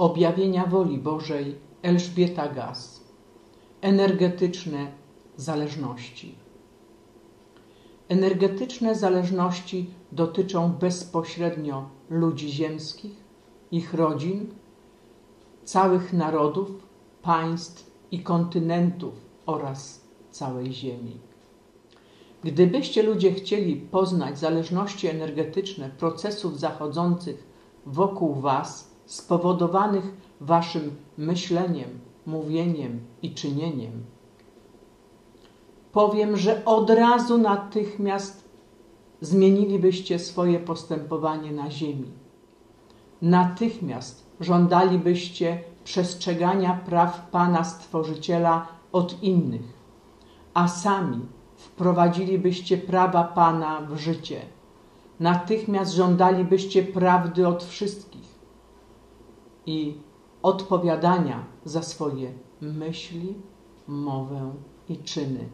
Objawienia woli Bożej Elżbieta Gas. Energetyczne zależności. Energetyczne zależności dotyczą bezpośrednio ludzi ziemskich, ich rodzin, całych narodów, państw i kontynentów oraz całej Ziemi. Gdybyście ludzie chcieli poznać zależności energetyczne procesów zachodzących wokół was, spowodowanych waszym myśleniem, mówieniem i czynieniem, powiem, że od razu natychmiast zmienilibyście swoje postępowanie na ziemi. Natychmiast żądalibyście przestrzegania praw Pana Stworzyciela od innych, a sami wprowadzilibyście prawa Pana w życie. Natychmiast żądalibyście prawdy od wszystkich i odpowiadania za swoje myśli, mowę i czyny.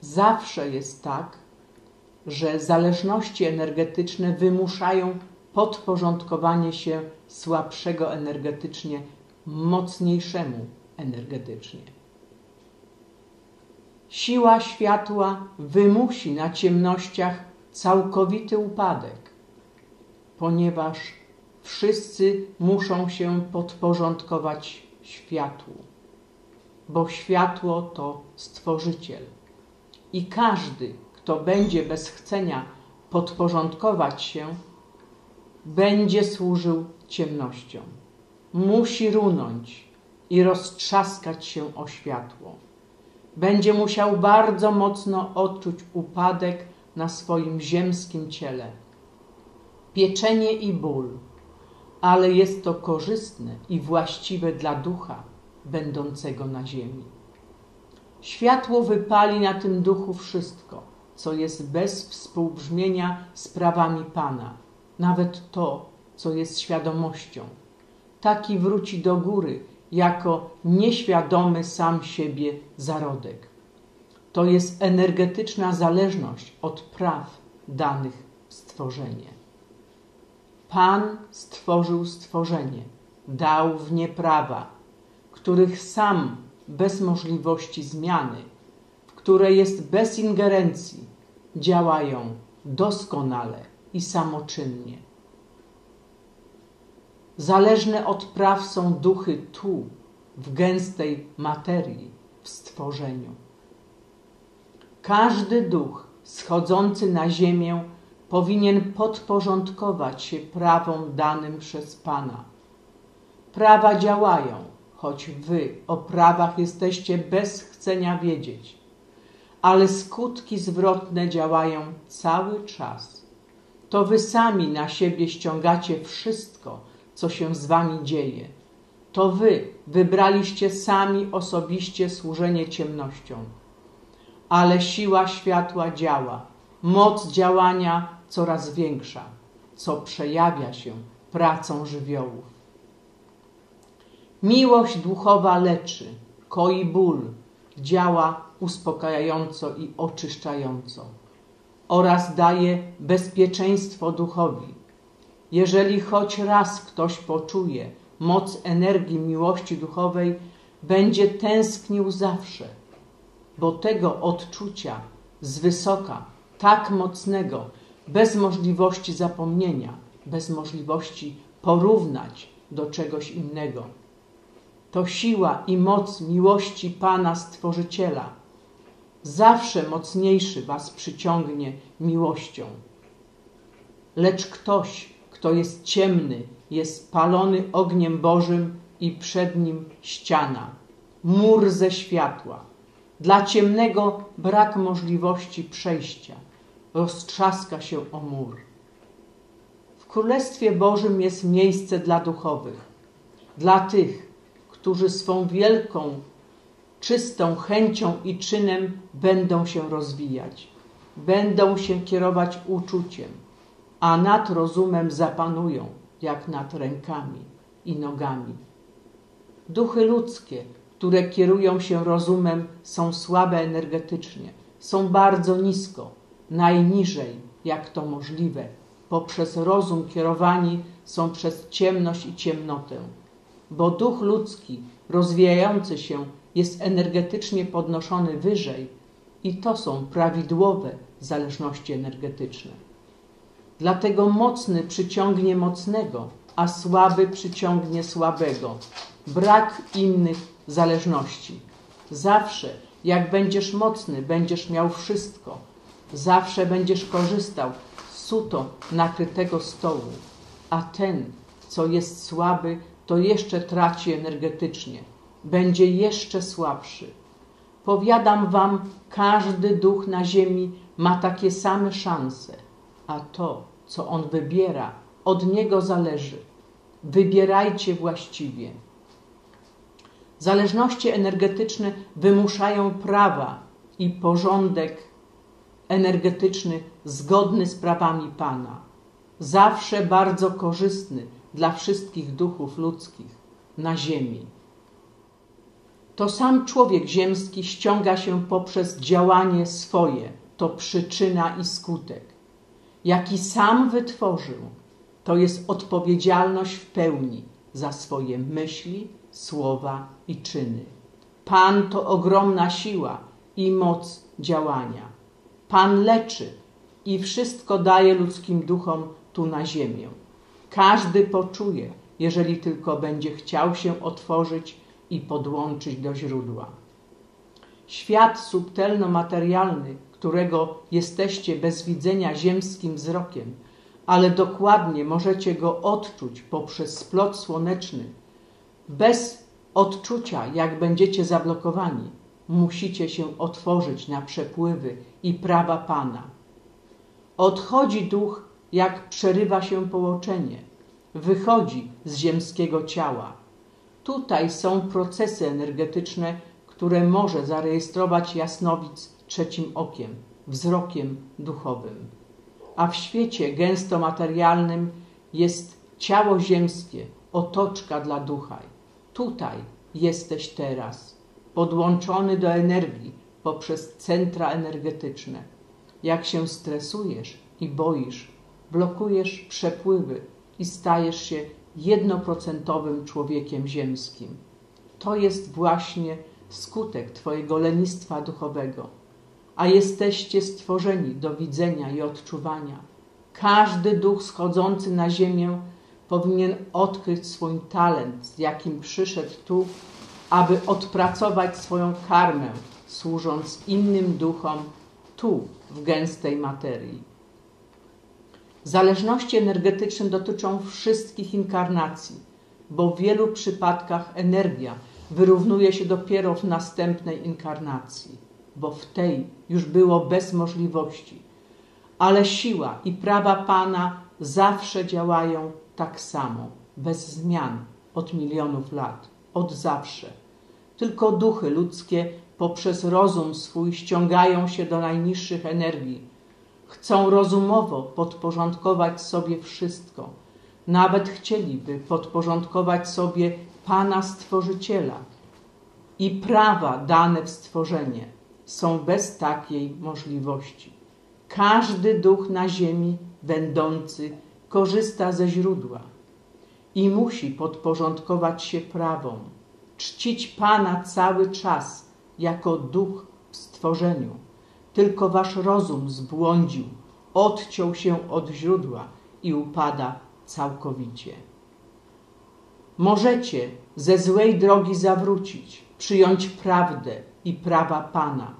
Zawsze jest tak, że zależności energetyczne wymuszają podporządkowanie się słabszego energetycznie mocniejszemu energetycznie. Siła światła wymusi na ciemnościach całkowity upadek, ponieważ wszyscy muszą się podporządkować światłu, bo światło to Stworzyciel. I każdy, kto będzie bez chcenia podporządkować się, będzie służył ciemnością. Musi runąć i roztrzaskać się o światło. Będzie musiał bardzo mocno odczuć upadek na swoim ziemskim ciele. Pieczenie i ból, ale jest to korzystne i właściwe dla ducha będącego na ziemi. Światło wypali na tym duchu wszystko, co jest bez współbrzmienia z prawami Pana, nawet to, co jest świadomością. Taki wróci do góry jako nieświadomy sam siebie zarodek. To jest energetyczna zależność od praw danych w stworzenie. Pan stworzył stworzenie, dał w nie prawa, których sam bez możliwości zmiany, w której jest bez ingerencji, działają doskonale i samoczynnie. Zależne od praw są duchy tu, w gęstej materii, w stworzeniu. Każdy duch schodzący na ziemię powinien podporządkować się prawom danym przez Pana. Prawa działają, choć wy o prawach jesteście bez chcenia wiedzieć, ale skutki zwrotne działają cały czas. To wy sami na siebie ściągacie wszystko, co się z wami dzieje. To wy wybraliście sami osobiście służenie ciemnością. Ale siła światła działa, moc działania coraz większa, co przejawia się pracą żywiołów. Miłość duchowa leczy, koi ból, działa uspokajająco i oczyszczająco oraz daje bezpieczeństwo duchowi. Jeżeli choć raz ktoś poczuje moc energii miłości duchowej, będzie tęsknił zawsze, bo tego odczucia z wysoka, tak mocnego, bez możliwości zapomnienia, bez możliwości porównać do czegoś innego. To siła i moc miłości Pana Stworzyciela. Zawsze mocniejszy was przyciągnie miłością. Lecz ktoś, kto jest ciemny, jest palony ogniem Bożym i przed nim ściana, mur ze światła. Dla ciemnego brak możliwości przejścia. Roztrzaska się o mur. W Królestwie Bożym jest miejsce dla duchowych, dla tych, którzy swą wielką, czystą chęcią i czynem będą się rozwijać, będą się kierować uczuciem, a nad rozumem zapanują, jak nad rękami i nogami. Duchy ludzkie, które kierują się rozumem, są słabe energetycznie, są bardzo nisko, najniżej, jak to możliwe. Poprzez rozum kierowani są przez ciemność i ciemnotę. bo duch ludzki, rozwijający się, jest energetycznie podnoszony wyżej i to są prawidłowe zależności energetyczne. Dlatego mocny przyciągnie mocnego, a słaby przyciągnie słabego. Brak innych zależności. Zawsze, jak będziesz mocny, będziesz miał wszystko. Zawsze będziesz korzystał z suto nakrytego stołu, a ten, co jest słaby, to jeszcze traci energetycznie. Będzie jeszcze słabszy. Powiadam wam, każdy duch na ziemi ma takie same szanse, a to, co on wybiera, od niego zależy. Wybierajcie właściwie. Zależności energetyczne wymuszają prawa i porządek energetyczny zgodny z prawami Pana. Zawsze bardzo korzystny dla wszystkich duchów ludzkich na ziemi. To sam człowiek ziemski ściąga się poprzez działanie swoje, to przyczyna i skutek, jaki sam wytworzył. To jest odpowiedzialność w pełni za swoje myśli, słowa i czyny. Pan to ogromna siła i moc działania. Pan leczy i wszystko daje ludzkim duchom tu na ziemię. Każdy poczuje, jeżeli tylko będzie chciał się otworzyć i podłączyć do źródła. Świat subtelno-materialny, którego jesteście bez widzenia ziemskim wzrokiem, ale dokładnie możecie go odczuć poprzez splot słoneczny. Bez odczucia, jak będziecie zablokowani, musicie się otworzyć na przepływy i prawa Pana. Odchodzi duch, jak przerywa się połączenie. Wychodzi z ziemskiego ciała. Tutaj są procesy energetyczne, które może zarejestrować jasnowidz trzecim okiem, wzrokiem duchowym. A w świecie gęsto materialnym jest ciało ziemskie, otoczka dla ducha. Tutaj jesteś teraz, podłączony do energii poprzez centra energetyczne. Jak się stresujesz i boisz, blokujesz przepływy i stajesz się jednoprocentowym człowiekiem ziemskim. To jest właśnie skutek twojego lenistwa duchowego. A jesteście stworzeni do widzenia i odczuwania. Każdy duch schodzący na ziemię powinien odkryć swój talent, z jakim przyszedł tu, aby odpracować swoją karmę, służąc innym duchom tu, w gęstej materii. Zależności energetyczne dotyczą wszystkich inkarnacji, bo w wielu przypadkach energia wyrównuje się dopiero w następnej inkarnacji, bo w tej już było bez możliwości. Ale siła i prawa Pana zawsze działają tak samo, bez zmian, od milionów lat, od zawsze. Tylko duchy ludzkie poprzez rozum swój ściągają się do najniższych energii. Chcą rozumowo podporządkować sobie wszystko. Nawet chcieliby podporządkować sobie Pana Stworzyciela. I prawa dane w stworzenie są bez takiej możliwości. Każdy duch na ziemi będący korzysta ze źródła i musi podporządkować się prawom, czcić Pana cały czas jako duch w stworzeniu. Tylko wasz rozum zbłądził, odciął się od źródła i upada całkowicie. Możecie ze złej drogi zawrócić, przyjąć prawdę i prawa Pana,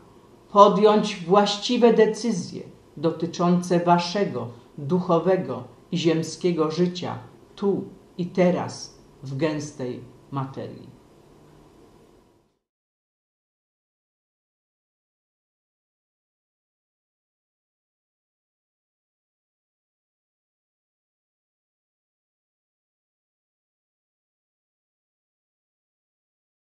podjąć właściwe decyzje dotyczące waszego duchowego i ziemskiego życia tu i teraz w gęstej materii.